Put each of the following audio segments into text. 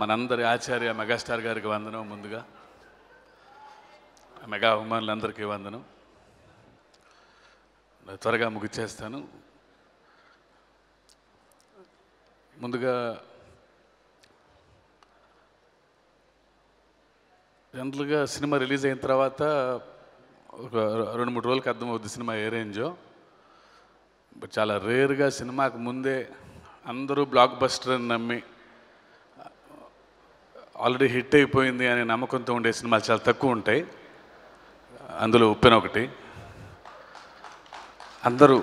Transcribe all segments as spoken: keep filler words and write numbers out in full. మనందరి ఆచార్య మెగాస్టార్ గారికి వందనం. ముందుగా మెగా అభిమానులందరికీ వందనం. త్వరగా ముగిచేస్తాను. ముందుగా జనరల్గా సినిమా రిలీజ్ అయిన తర్వాత ఒక రెండు మూడు రోజులకి అర్థమవుతుంది సినిమా ఏ రేంజో. బట్ చాలా రేర్గా సినిమాకు ముందే అందరూ బ్లాక్ బస్టర్ అని నమ్మి ఆల్రెడీ హిట్ అయిపోయింది అనే నమ్మకంతో ఉండే సినిమాలు చాలా తక్కువ ఉంటాయి. అందులో ఉప్పెన ఒకటి. అందరూ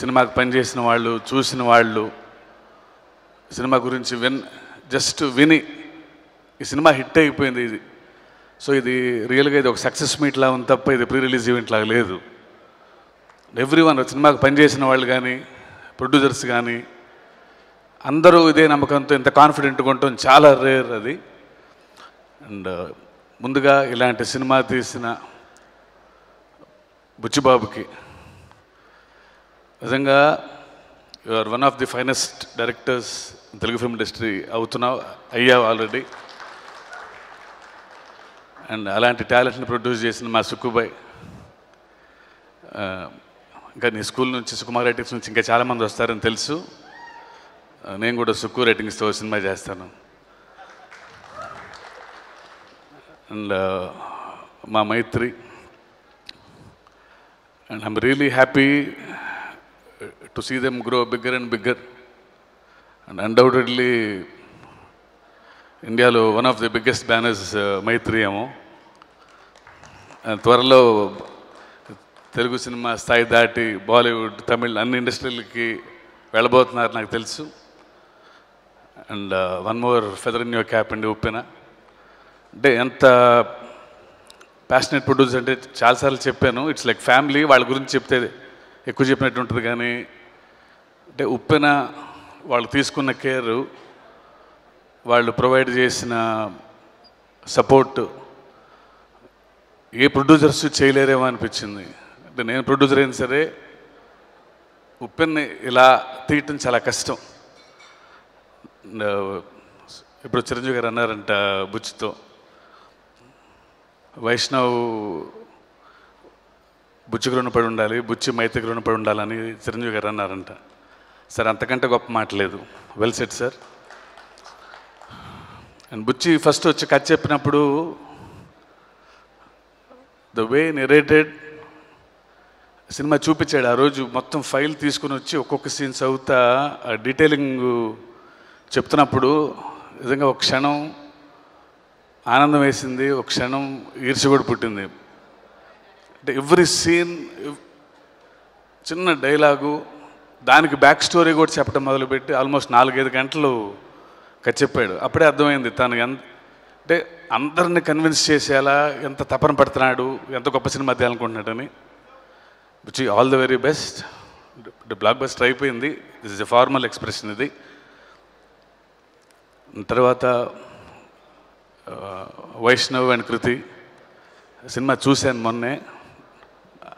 సినిమాకు పనిచేసిన వాళ్ళు, చూసిన వాళ్ళు, సినిమా గురించి విన్ జస్ట్ విని ఈ సినిమా హిట్ అయిపోయింది ఇది, సో ఇది రియల్గా ఇది ఒక సక్సెస్ మీట్లా ఉంది తప్ప ఇది ప్రీ రిలీజ్ ఈవెంట్ లాగా లేదు. ఎవ్రీ వన్ సినిమాకు పనిచేసిన వాళ్ళు కానీ ప్రొడ్యూసర్స్ కానీ అందరూ ఇదే నమ్మకంతో ఇంత కాన్ఫిడెంట్గా ఉండటం చాలా రేర్ అది. అండ్ ముందుగా ఇలాంటి సినిమా తీసిన బుచ్చిబాబుకి నిజంగా you are one of the finest directors Telugu film industry అవుతున్నావు, అయ్యావు ఆల్రెడీ. అండ్ అలాంటి టాలెంట్ని ప్రొడ్యూస్ చేసిన మా సుక్కుబాయ్, ఇంకా నీ స్కూల్ నుంచి సుకుమార్ రైటింగ్స్ నుంచి ఇంకా చాలామంది వస్తారని తెలుసు. నేను కూడా సుక్కు రైటింగ్స్తో సినిమా చేస్తాను. అండ్ మా Mythri, and I'm really happy to see them grow bigger and bigger. And undoubtedly ఇండియాలో one of the biggest banners Mythri ఏమో. త్వరలో తెలుగు సినిమా స్థాయి దాటి బాలీవుడ్, తమిళ్ అన్ని ఇండస్ట్రీలకి వెళ్ళబోతున్నారు నాకు తెలుసు. And one more feather in your cap అండి ఉప్పెనా. అంటే ఎంత ప్యాషనెట్ ప్రొడ్యూసర్ అంటే చాలాసార్లు చెప్పాను, ఇట్స్ లైక్ ఫ్యామిలీ. వాళ్ళ గురించి చెప్తే ఎక్కువ చెప్పినట్టు ఉంటుంది, కానీ అంటే ఉప్పెనా వాళ్ళు తీసుకున్న కేరు, వాళ్ళు ప్రొవైడ్ చేసిన సపోర్ట్ ఏ ప్రొడ్యూసర్స్ చేయలేరేమో అనిపించింది. అంటే నేను ప్రొడ్యూసర్ అయినా సరే ఉప్పెన్ని ఇలా తీయటం చాలా కష్టం. ఇప్పుడు చిరంజీవి గారు అన్నారంట బుచ్చితో, వైష్ణవ్ బుచ్చికి రుణపడి ఉండాలి, బుచ్చి మైత్రికి రుణపడి ఉండాలని చిరంజీవి గారు అన్నారంట. సార్ అంతకంటే గొప్ప మాట లేదు. Well set sir. And Buchi first వచ్చి కథ చెప్పినప్పుడు ద వే నెరేటెడ్ సినిమా చూపించాడు. ఆ రోజు మొత్తం ఫైల్ తీసుకుని వచ్చి ఒక్కొక్క సీన్స్ అవుతా డీటెయిలింగ్ చెప్తున్నప్పుడు నిజంగా ఒక క్షణం ఆనందం వేసింది, ఒక క్షణం ఈర్ష్య కూడా పుట్టింది. అంటే ఎవ్రీ సీన్, చిన్న డైలాగు, దానికి బ్యాక్ స్టోరీ కూడా చెప్పడం మొదలుపెట్టి ఆల్మోస్ట్ నాలుగైదు గంటలు కథ చెప్పాడు. అప్పుడే అర్థమైంది తను ఎంత అంటే అందరిని కన్విన్స్ చేసేలా ఎంత తపన పడుతున్నాడు, ఎంత గొప్ప సినిమా తీయాలనుకుంటున్నాడని. Buchi, all the very best. Blockbuster అయిపోయింది, this is a formal expression ఇది. తర్వాత వైష్ణవ్ అండ్ కృతి, సినిమా చూశాను మొన్నే.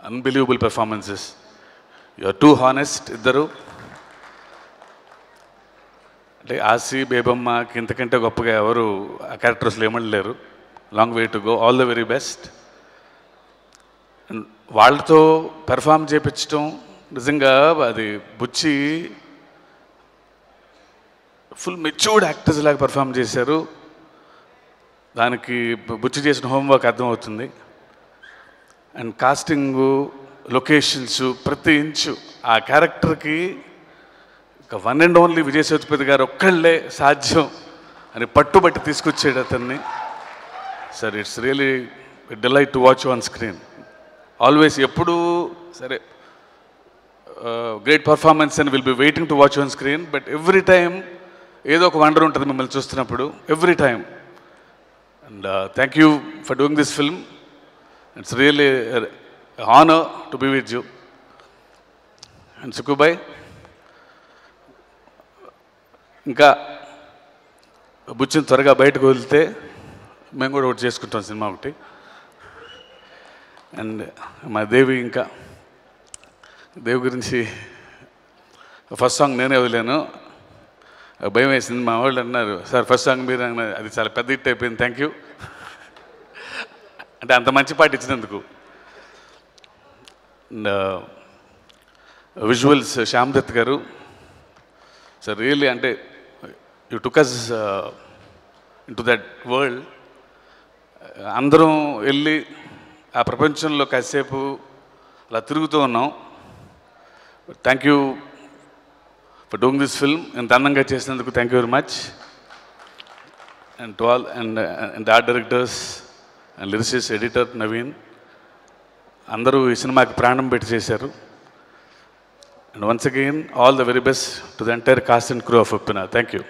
Unbelievable performances. You are too honest ఇద్దరు. అంటే ఆసి, బేబమ్మకి ఇంతకంటే గొప్పగా ఎవరు ఆ క్యారెక్టర్స్లో ఏమనలేరు. Long way to go. All the very best. వాళ్ళతో పెర్ఫామ్ చేయించడం నిజంగా అది బుచ్చి ఫుల్ మెచ్యూర్డ్ యాక్టర్స్ లాగా పెర్ఫామ్ చేశారు. దానికి బుచ్చి చేసిన హోంవర్క్ అర్థమవుతుంది. అండ్ కాస్టింగు, లొకేషన్స్, ప్రతి ఇంచు ఆ క్యారెక్టర్కి ఒక one and only Vijay Sethupathi గారు ఒక్కళ్ళే సాధ్యం అని పట్టుబట్టి తీసుకొచ్చాడు అతన్ని. Sir, it's really delight to watch on screen always. ఎప్పుడూ సరే great performance and will be waiting to watch on screen, but every time ఏదో ఒక వండర్ ఉంటుంది మిమ్మల్ని చూస్తున్నప్పుడు, every time. And thank you for doing this film. It's really honour to be with you. And సుక్కుబాయ్, ఇంకా బుచ్చిని త్వరగా బయటకు వదిలితే మేము కూడా ఒకటి చేసుకుంటాం సినిమా ఒకటి. అండ్ మా దేవి, ఇంకా దేవి గురించి ఫస్ట్ సాంగ్ నేనే వదిలాను. భయం వేసింది. మా వాళ్ళు అన్నారు, సార్ ఫస్ట్ సాంగ్ మీరు అన్నారు, అది చాలా పెద్ద హిట్ అయిపోయింది, థ్యాంక్ యూ అంటే అంత మంచి పాట ఇచ్చినందుకు. విజువల్స్ శ్యామ్ దత్ గారు సార్, రియల్లీ అంటే you took us into that world. అందరం వెళ్ళి ఆ ప్రపంచంలో కాసేపు అలా తిరుగుతూ ఉన్నాం. Thank you for doing this film, ఇంత అందంగా చేసినందుకు thank you very much. And to all and and art directors and lyricist, editor Naveen, అందరూ ఈ సినిమాకి ప్రాణం పెట్టి చేశారు. And once again all the very best to the entire cast and crew of Uppena. Thank you.